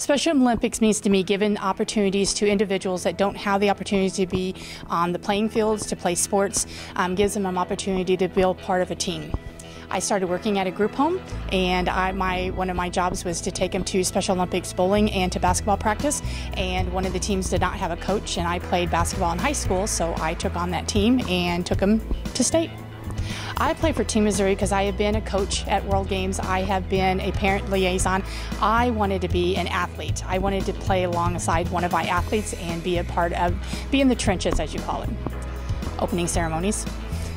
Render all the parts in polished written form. Special Olympics means to me giving opportunities to individuals that don't have the opportunity to be on the playing fields, to play sports, gives them an opportunity to build part of a team. I started working at a group home, and one of my jobs was to take them to Special Olympics bowling and to basketball practice, and one of the teams did not have a coach, and I played basketball in high school, so I took on that team and took them to state. I play for Team Missouri because I have been a coach at World Games. I have been a parent liaison. I wanted to be an athlete. I wanted to play alongside one of my athletes and be in the trenches, as you call it, opening ceremonies,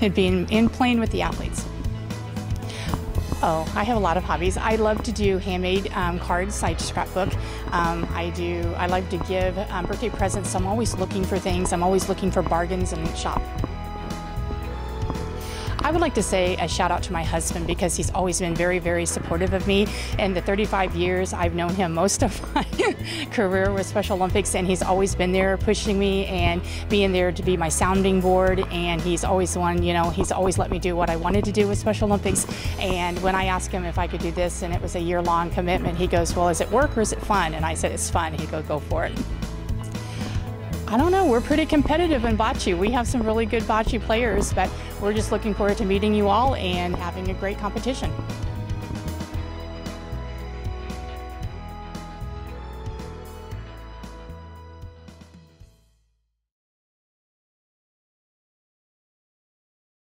and playing with the athletes. Oh, I have a lot of hobbies. I love to do handmade cards. I scrapbook. I like to give birthday presents. So I'm always looking for things. I'm always looking for bargains in the shop. I would like to say a shout out to my husband because he's always been very, very supportive of me. And the 35 years I've known him, most of my career with Special Olympics, and he's always been there pushing me and being there to be my sounding board. And he's always the one, he's always let me do what I wanted to do with Special Olympics. And when I asked him if I could do this, and it was a year-long commitment, he goes, "Well, is it work or is it fun?" And I said, "It's fun." He goes, "Go for it." I don't know, we're pretty competitive in bocce. We have some really good bocce players, but we're just looking forward to meeting you all and having a great competition.